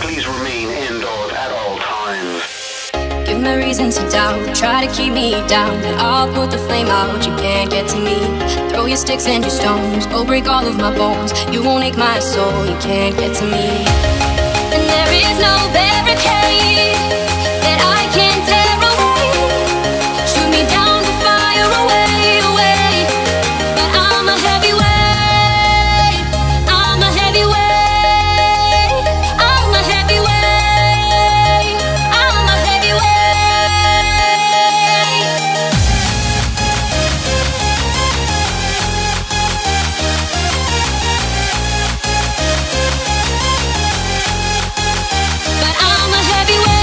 please remain indoors at all times. Give me reason to doubt, try to keep me down, but I'll put the flame out, you can't get to me. Throw your sticks and your stones, go break all of my bones. You won't ache my soul, you can't get to me. And there is no barricade that I can't tear away. Shoot me down to fire away, away. But I'm a heavyweight, I'm a heavyweight, I'm a heavyweight, I'm a heavyweight. But I'm a heavyweight.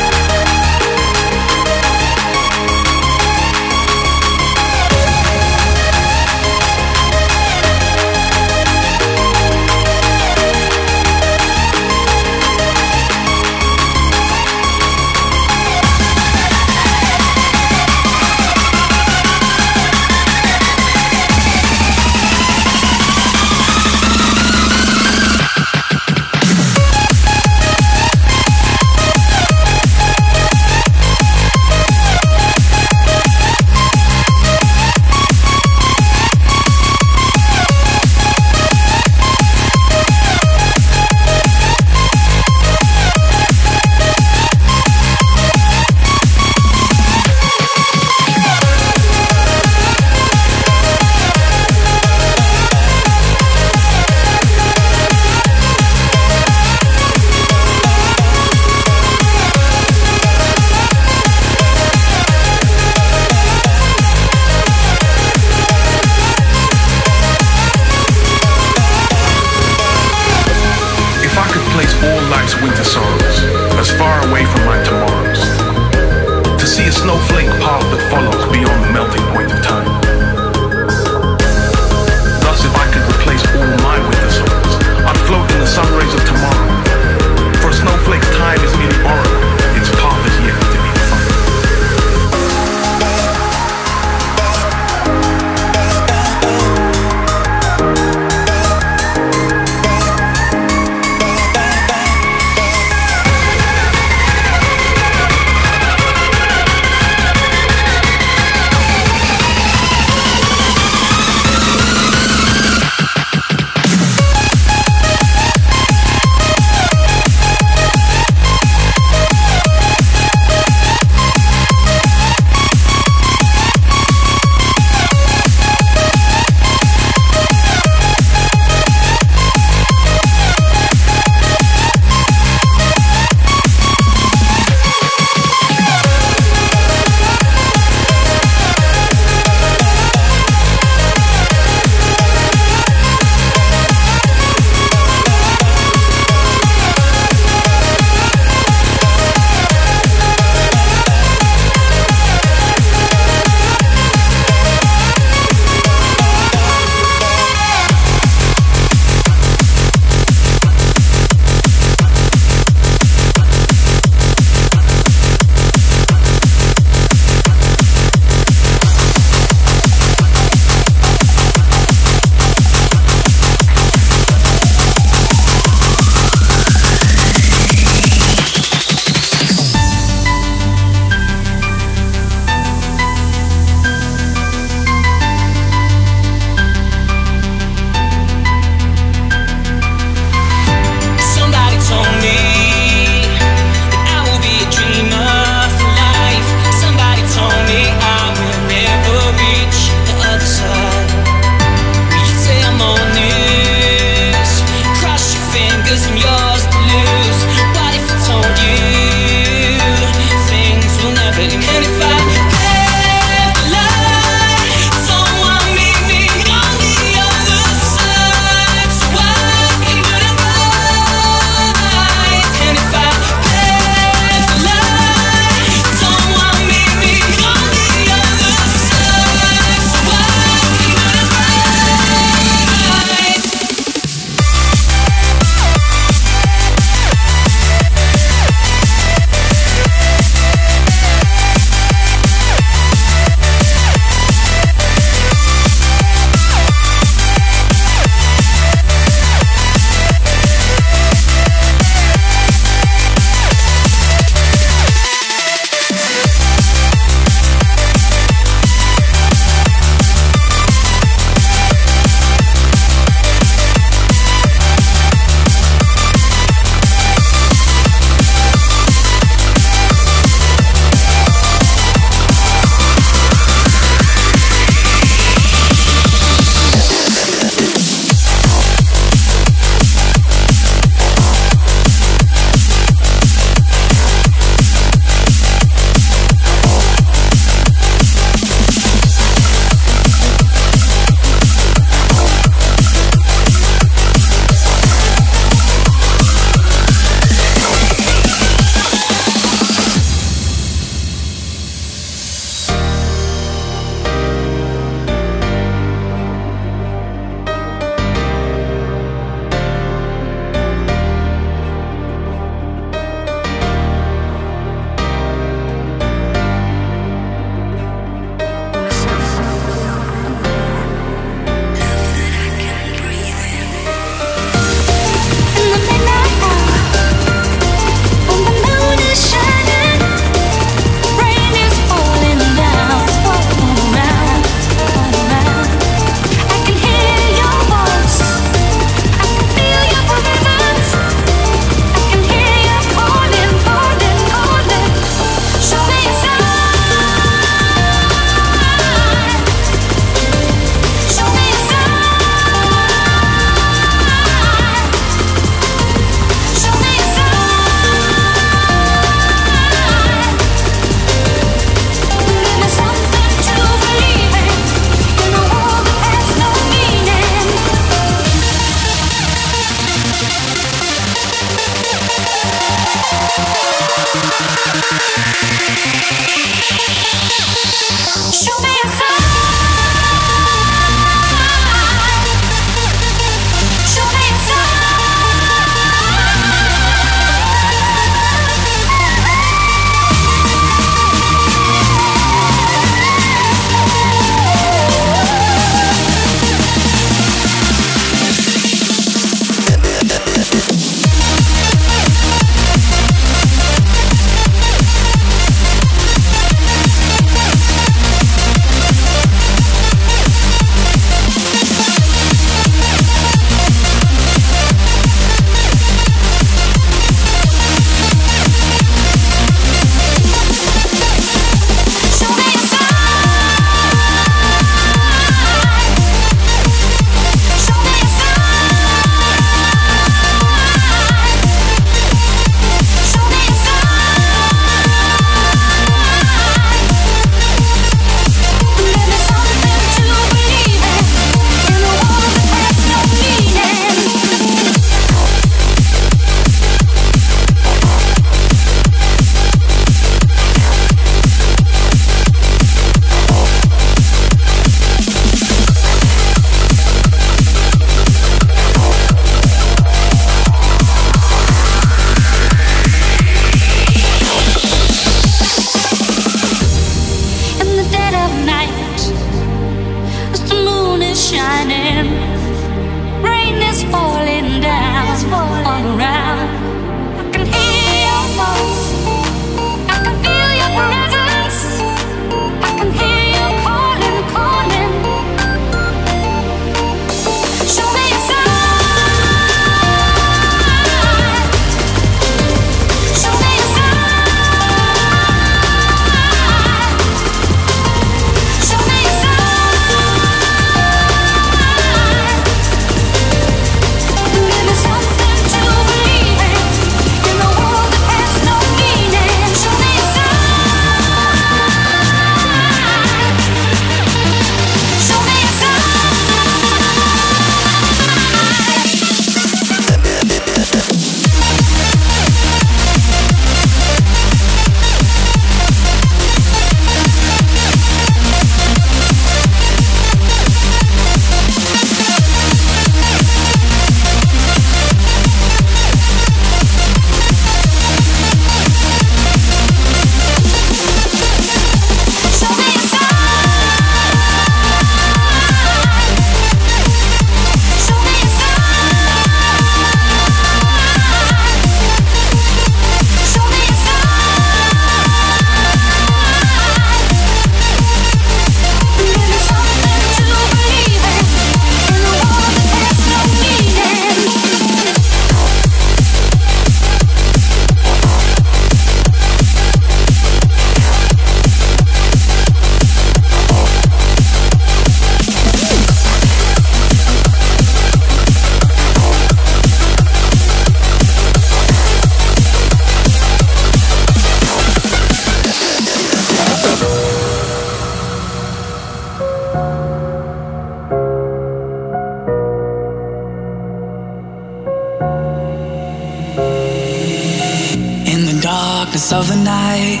Of the night,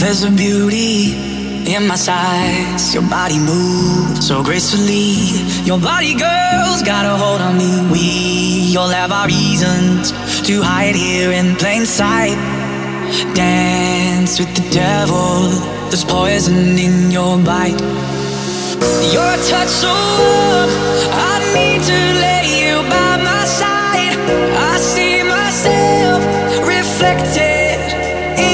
there's a beauty in my sights. Your body moves so gracefully. Your body, girl's got a hold on me. We all have our reasons to hide here in plain sight. Dance with the devil, there's poison in your bite. Your touch, so warm, I need to lay you by my side. I see myself reflected. Don't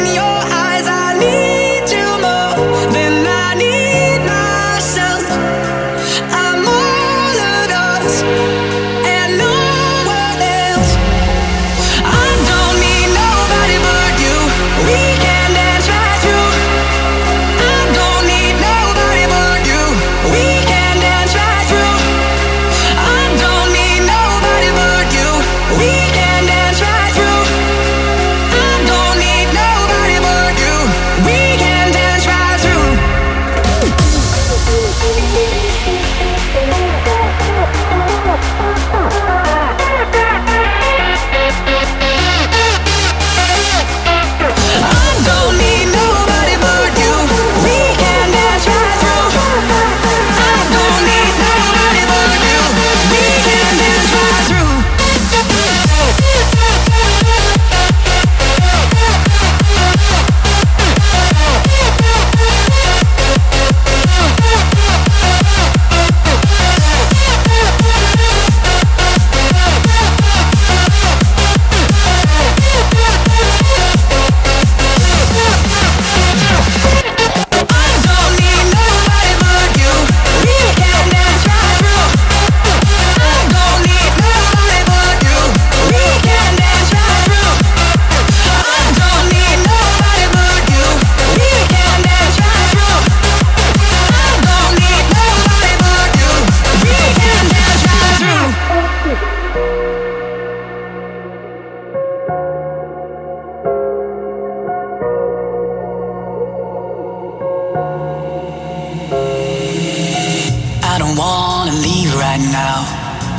don't wanna leave right now.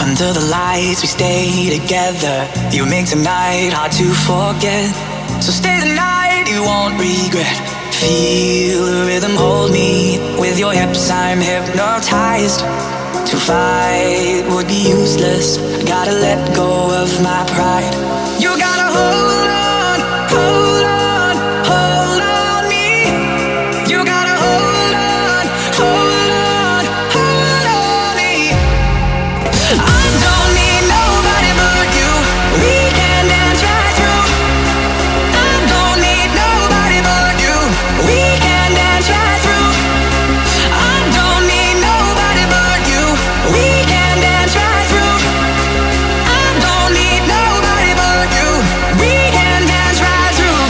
Under the lights we stay together. You make tonight hard to forget. So stay the night, you won't regret. Feel the rhythm, hold me with your hips, I'm hypnotized. To fight would be useless, I gotta let go of my pride. You gotta hold on, hold on, hold on me. You gotta hold on, hold on, hold on me. I don't need nobody but you, we can dance right through. I don't need nobody but you, we can dance right through. I don't need nobody but you, we can dance right through. I don't need nobody but you, we can dance right through.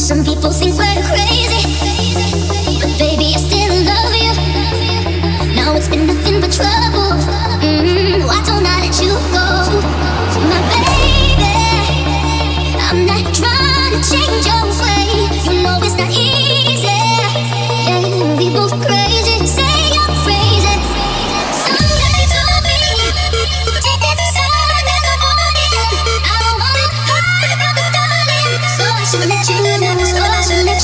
Some people think we're crazy, but baby I still love you. Now it's been nothing but trouble, why don't I let you go? My baby, I'm not trying to change your way, you know it's not easy. Yeah, we both crazy, say you're crazy. Somebody told me, take this song in the morning, I don't want it high from the starting, so I should let you know.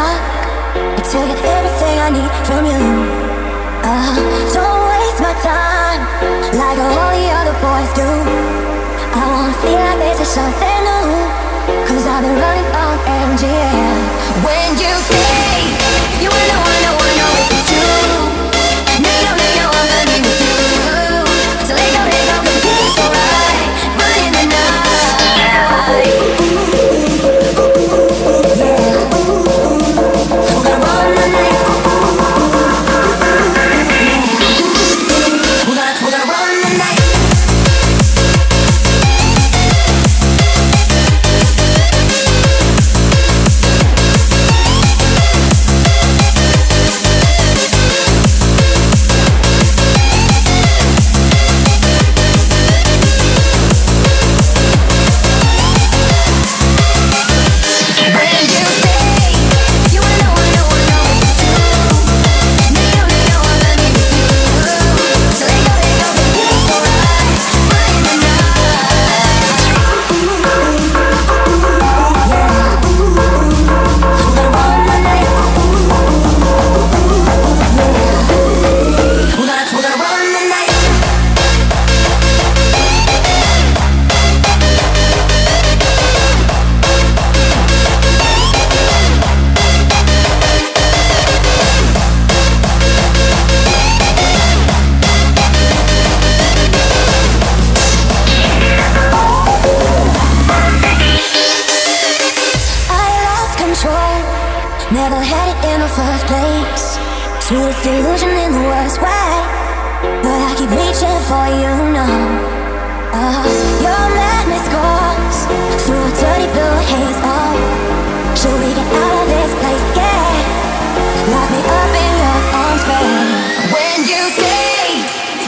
talk until you're everything I need from you. Don't waste my time like all the other boys do. I wanna feel like this is something new, 'cause I've been running on empty, yeah. When you say you wanna wanna know if it's true, no, I'm running with you. So let go, 'cause it's alright, running the night. Never had it in the first place. Sweetest delusion in the worst way, but I keep reaching for you now. Your madness calls through a dirty blue haze. Oh, should we get out of this place? Yeah, lock me up in your arms, babe. When you say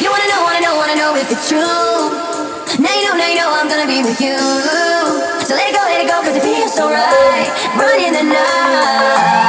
you wanna know if it's true, now you know I'm gonna be with you. So let it go, 'cause it feels so right, running the night.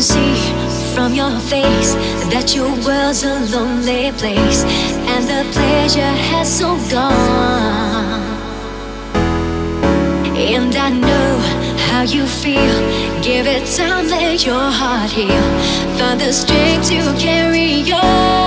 can see from your face that your world's a lonely place, and the pleasure has so gone. And I know how you feel. Give it time, let your heart heal. Find the strength to carry on.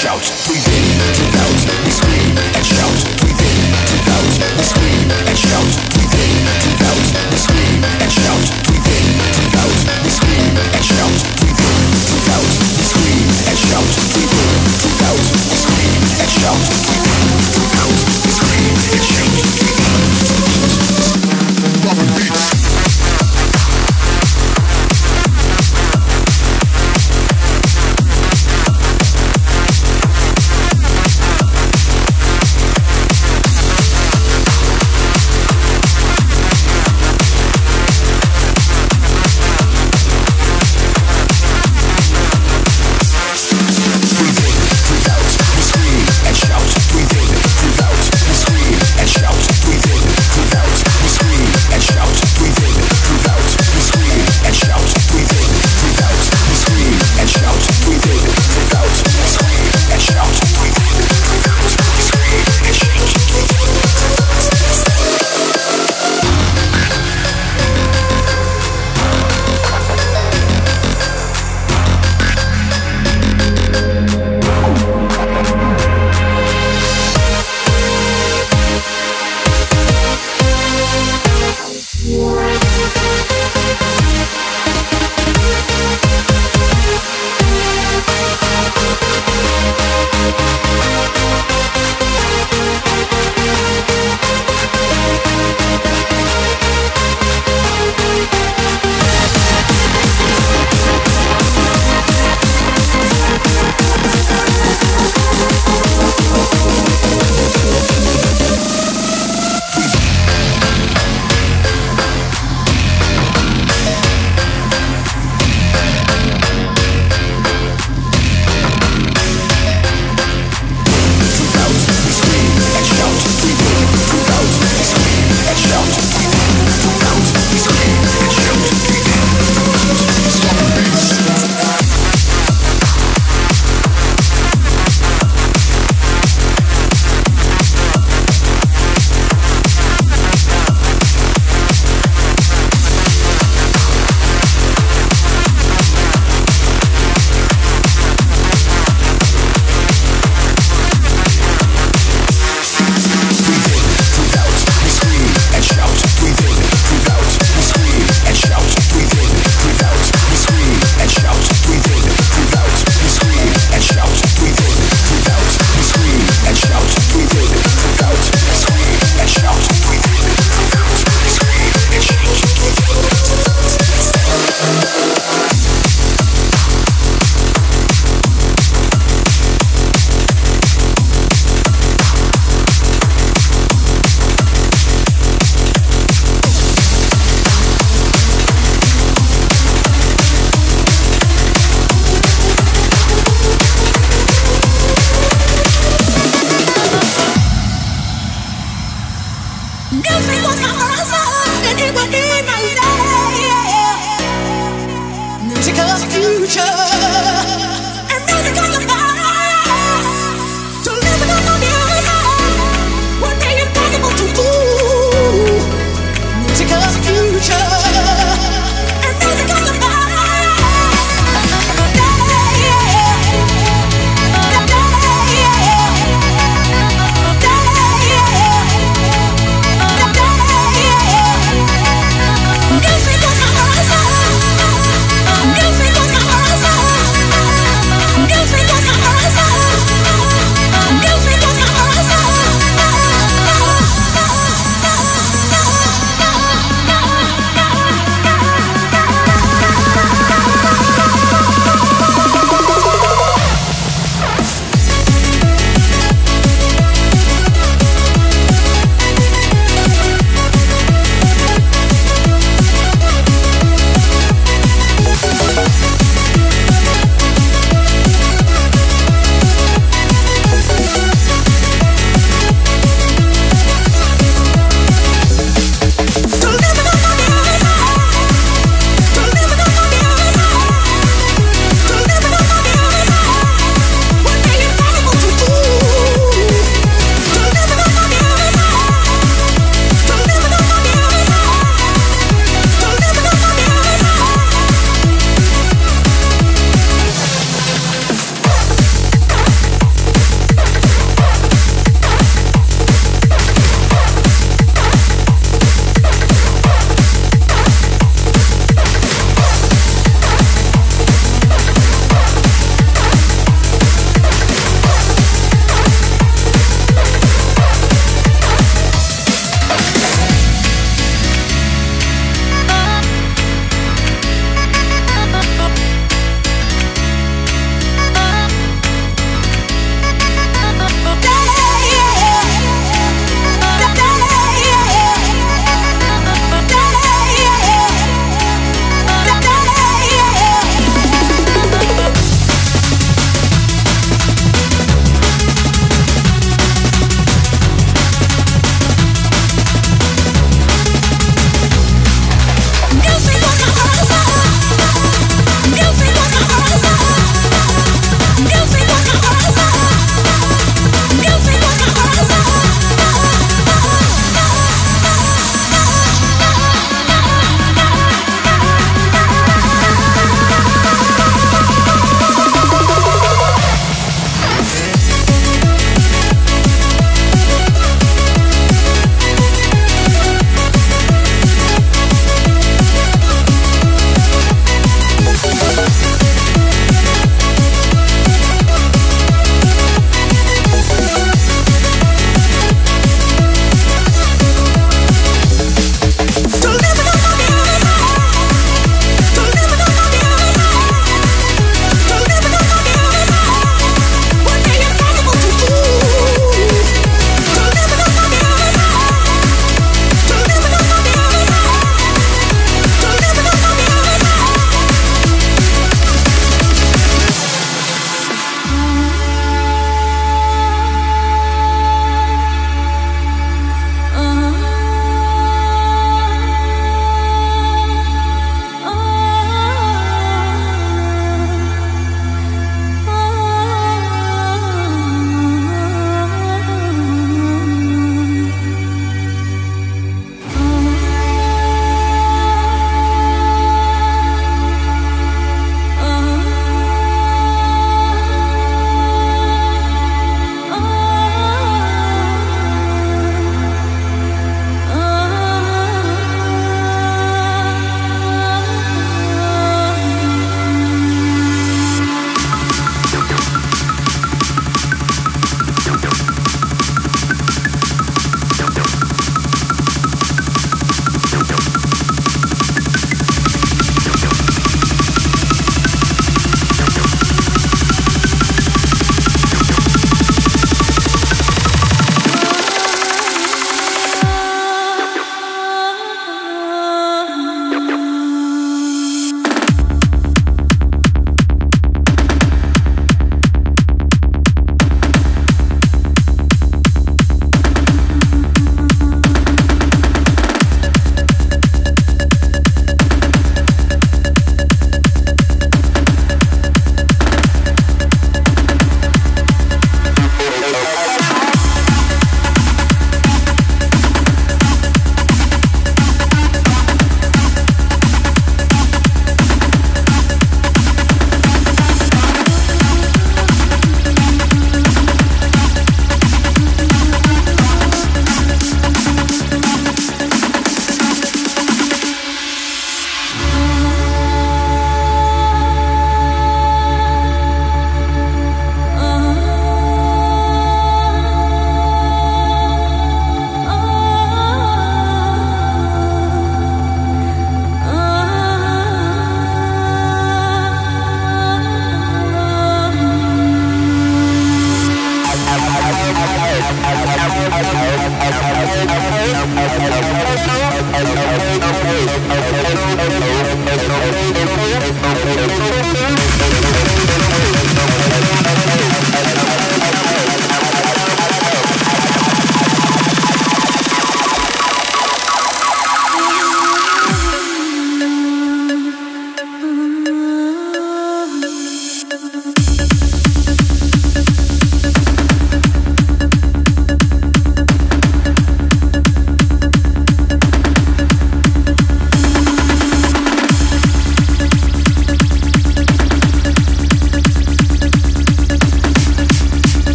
shout, breathe in, breathe out, we scream and shout, breathe in, breathe out, we scream and shout, breathe in, breathe out, we scream and shout, breathe in, breathe out, we scream and shout, breathe in, breathe out, we scream and shout, breathe in, breathe out, we scream and shout, breathe in, breathe out, we scream and shout, breathe in, breathe out.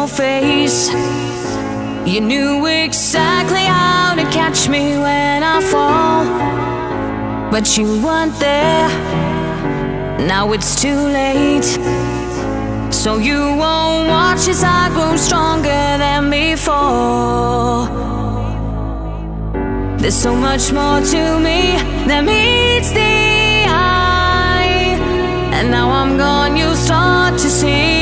your face. You knew exactly how to catch me when I fall, but you weren't there. Now it's too late. So you won't watch as I grow stronger than before. There's so much more to me than meets the eye, and now I'm gone, you'll start to see.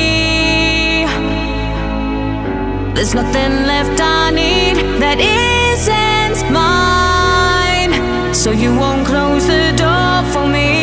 There's nothing left I need that isn't mine, so you won't close the door for me.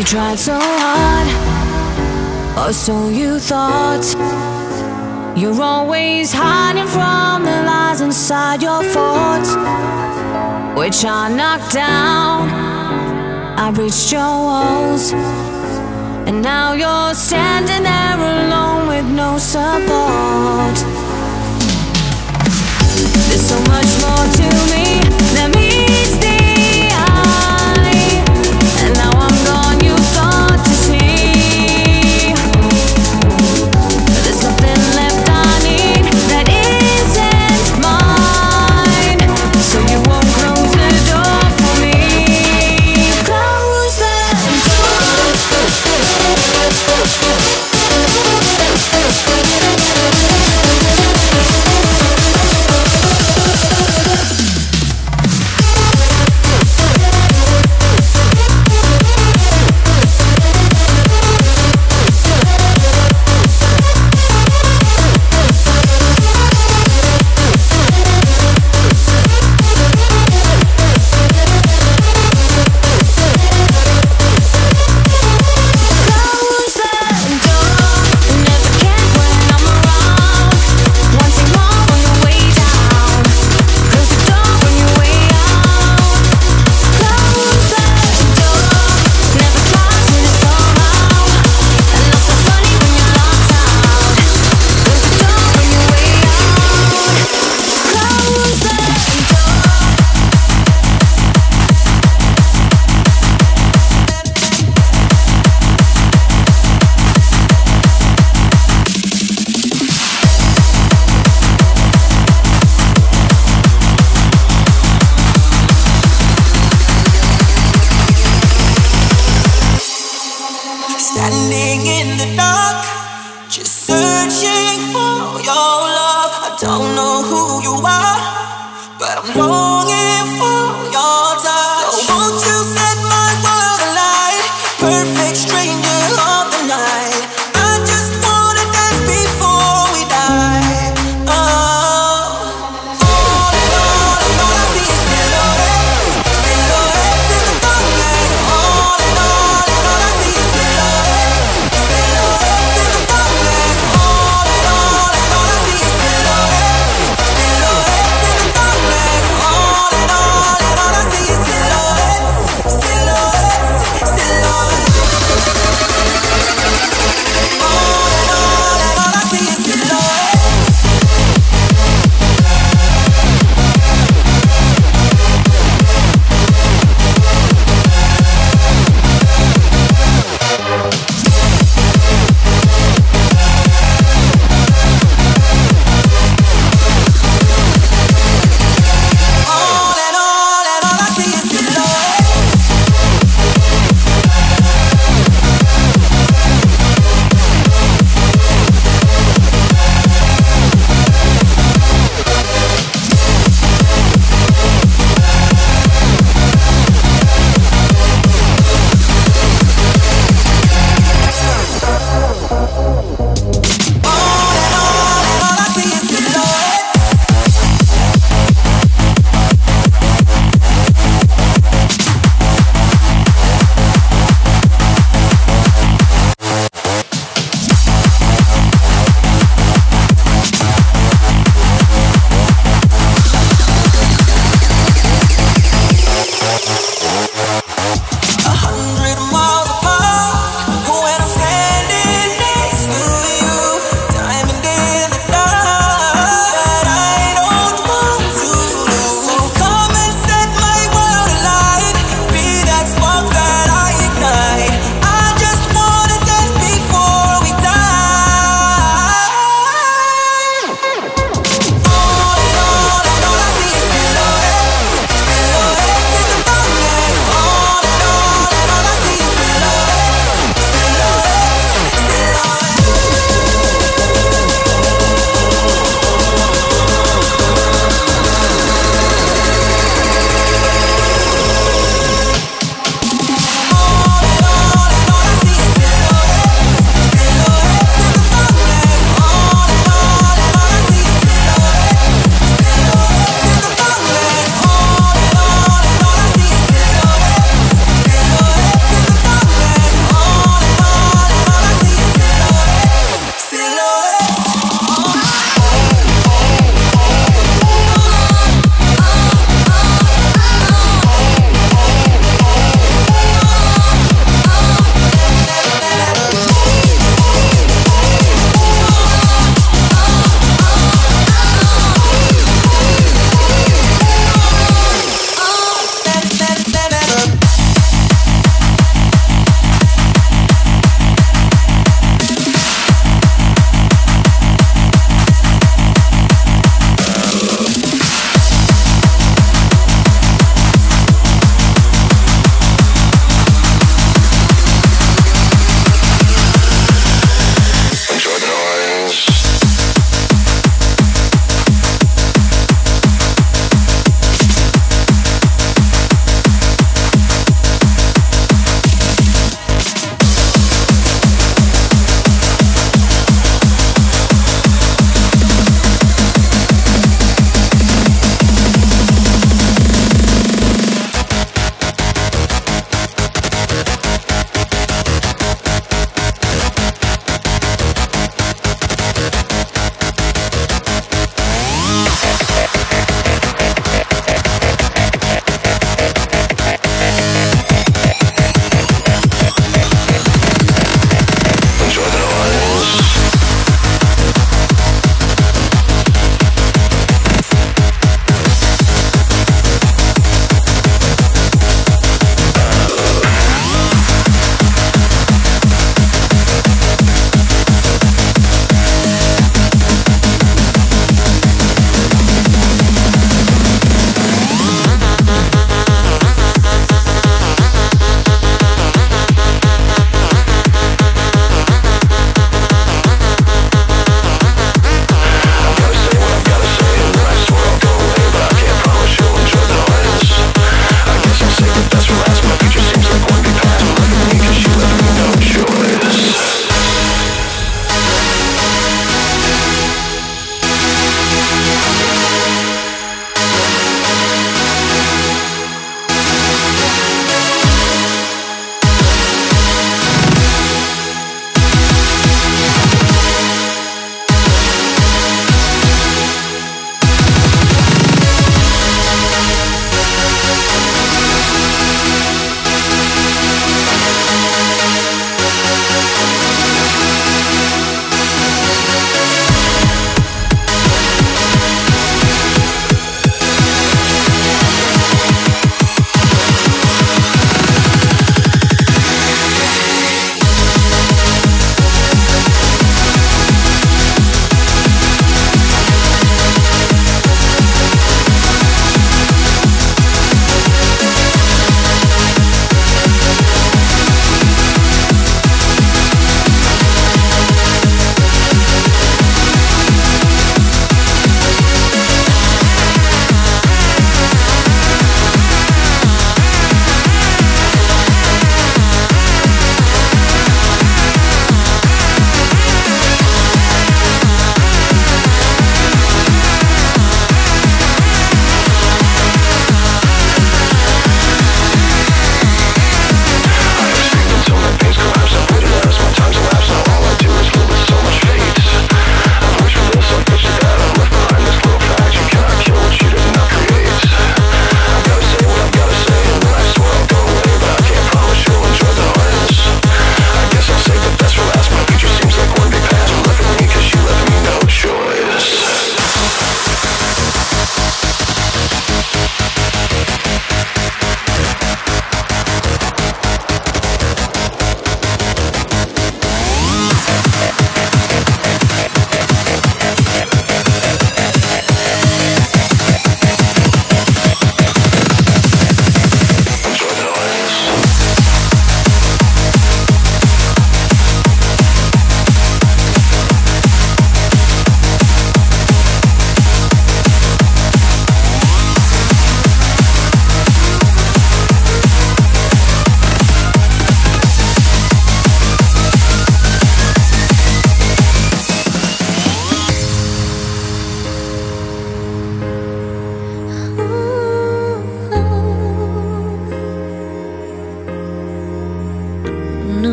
You tried so hard, or so you thought. You're always hiding from the lies inside your thoughts, which I knocked down. I reached your walls, and now you're standing there alone with no support. There's so much more to me than meets the eye, and now I'm gone.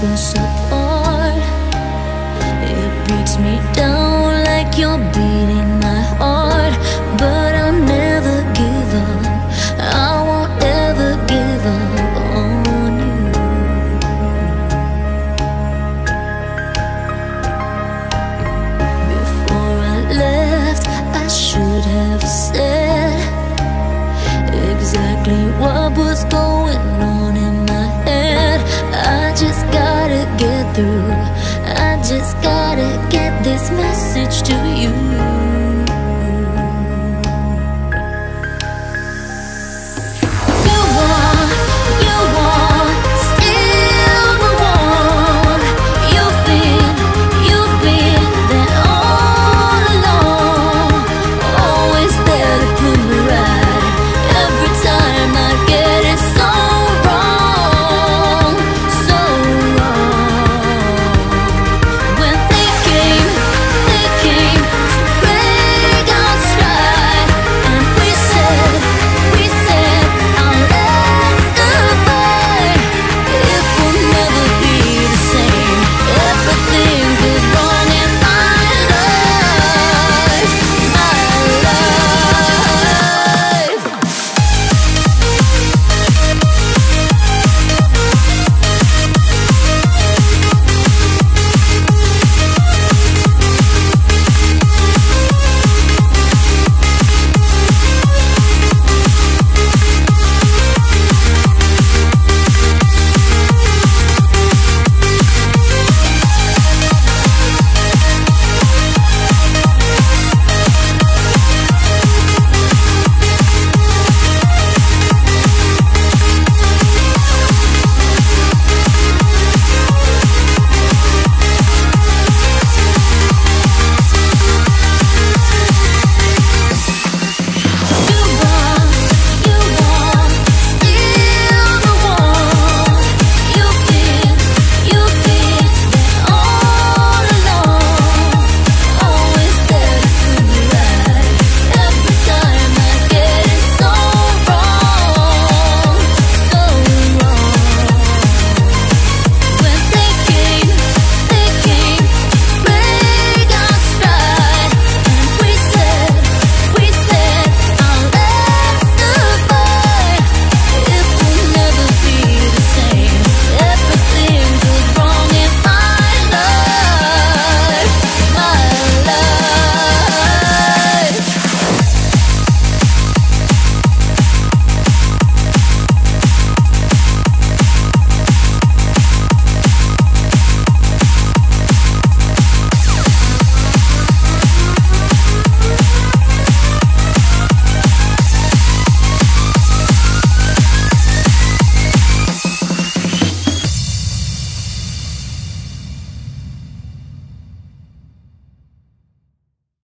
keep us apart. It breaks me down like your beat.